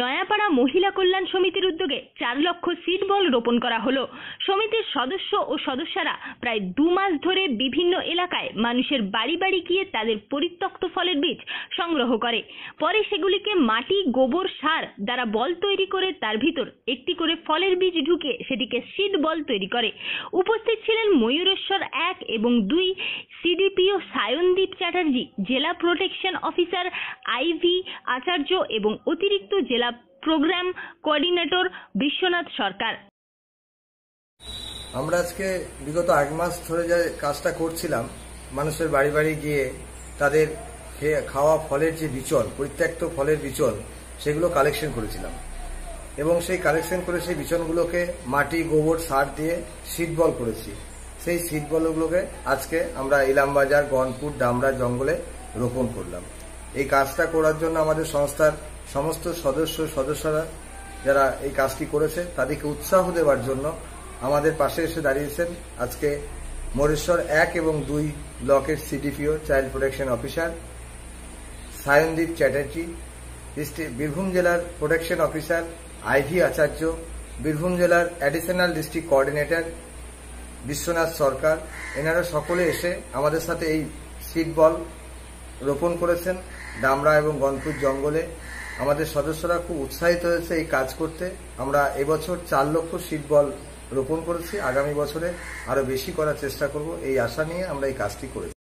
নয়াপাড়া মহিলা কল্যাণ সমিতির উদ্যোগে 4 লক্ষ সিড বল রোপণ করা হলো। সমিতির সদস্য ও সদস্যরা প্রায় 2 মাস ধরে বিভিন্ন এলাকায় মানুষের বাড়ি বাড়ি গিয়ে তাদের পরিত্যক্ত ফলের বীজ সংগ্রহ করে। পরে সেগুলিকে মাটি, গোবর, সার দ্বারা বল তৈরি করে তার ভিতর একটি করে ফলের বীজ ঢুকে সেটিকে সিড বল তৈরি করে। উপস্থিত ছিলেন ময়ূরেশ্বর 1 এবং 2 সিডিপিও সায়নদীপ চ্যাটার্জি, জেলা প্রোটেকশন অফিসার আইভি আচার্য এবং অতিরিক্ত জেলা প্রোগ্রাম কোঅর্ডিনেটর বিশ্বনাথ সরকার। আমরা আজকে বিগত 8 মাস ধরে যে কাজটা করছিলাম, মানুষের বাড়ি বাড়ি গিয়ে তাদের খাওয়া ফলের যে বিচল, পরিত্যক্ত ফলের বিচল, সেগুলো কালেকশন করেছিলাম এবং সেই কালেকশন করে সেই বিচলগুলোকে মাটি, গোবর, সার দিয়ে সিড বল করেছি। সেই সিড বলগুলোকে আজকে আমরা ইলামবাজার, গনপুর, ডামরা জঙ্গলে রোপণ করলাম। এই কাজটা করার জন্য আমাদের সংস্থার সমস্ত সদস্যরা যারা এই কাজটি করেছে তাদেরকে উৎসাহ দেওয়ার জন্য আমাদের পাশে এসে দাঁড়িয়েছেন আজকে মরেশ্বর 1 এবং 2 ব্লকের CDPO child protection officer Sayandeep Chatterjee, Birbhum জেলার protection officer ivy Acharya, Birbhum জেলার additional district coordinator Biswanath Sarkar, এনারা সকলে এসে আমাদের সাথে এই সিড বল রোপণ করেছেন ডামরা এবং গনপুর জঙ্গলে। আমাদের সদস্যরা খুব উৎসাহিত হয়েছে এই কাজ করতে। আমরা এবছর 4 লক্ষ সিড বল রোপণ করেছি, আগামী বছরে আরো বেশি করার চেষ্টা করব, এই আশা নিয়ে আমরা এই কাজটি করেছি।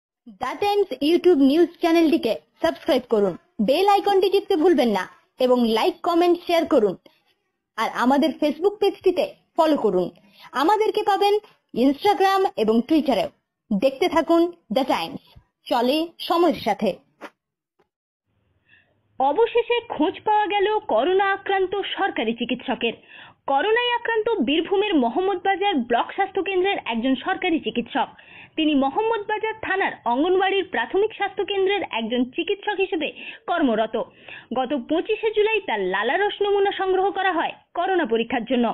দ্য টাইমস ইউটিউব নিউজ চ্যানেলটিকে সাবস্ক্রাইব করুন, বেল আইকনটি টিপতে ভুলবেন না এবং লাইক, কমেন্ট, শেয়ার করুন। আর আমাদের ফেসবুক পেজটিতে ফলো করুন। আমাদেরকে পাবেন ইনস্টাগ্রাম এবং টুইটারেও। দেখতে থাকুন দ্য টাইমস, চলে সময়ের সাথে। অবশেষে খোঁজ পাওয়া গেল করোনা আক্রান্ত সরকারি চিকিৎসকের। করোনায় আক্রান্ত বীরভূমের মোহাম্মদবাজার ব্লক স্বাস্থ্য কেন্দ্রের একজন সরকারি চিকিৎসক। তিনি মোহাম্মদবাজার থানার অঙ্গনবাড়ির প্রাথমিক স্বাস্থ্য কেন্দ্রের একজন চিকিৎসক হিসেবে কর্মরত। গত 25শে জুলাই তার লালারস নমুনা সংগ্রহ করা হয় করোনা পরীক্ষার জন্য।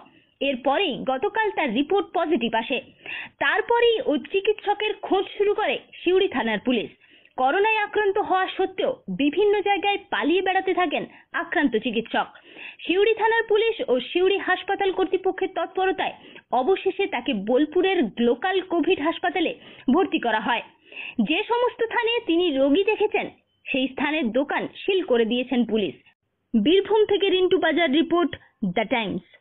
এরপরেই গতকাল তার রিপোর্ট পজিটিভ আসে। তারপরেই ওই চিকিৎসকের খোঁজ শুরু করে সিউড়ি থানার পুলিশ। করোনায় আক্রান্ত হওয়া সত্ত্বেও বিভিন্ন জায়গায় পালিয়ে বেড়াতে থাকেন আক্রান্ত চিকিৎসক। সিউড়ি থানার পুলিশ ও সিউড়ি হাসপাতাল কর্তৃপক্ষের তৎপরতায় অবশেষে তাকে বোলপুরের লোকাল কোভিড হাসপাতালে ভর্তি করা হয়। যে সমস্ত স্থানে তিনি রোগী দেখেছেন সেই স্থানের দোকান সিল করে দিয়েছেন পুলিশ। বীরভূম থেকে রিন্টু বাজার রিপোর্ট, দ্য টাইমস।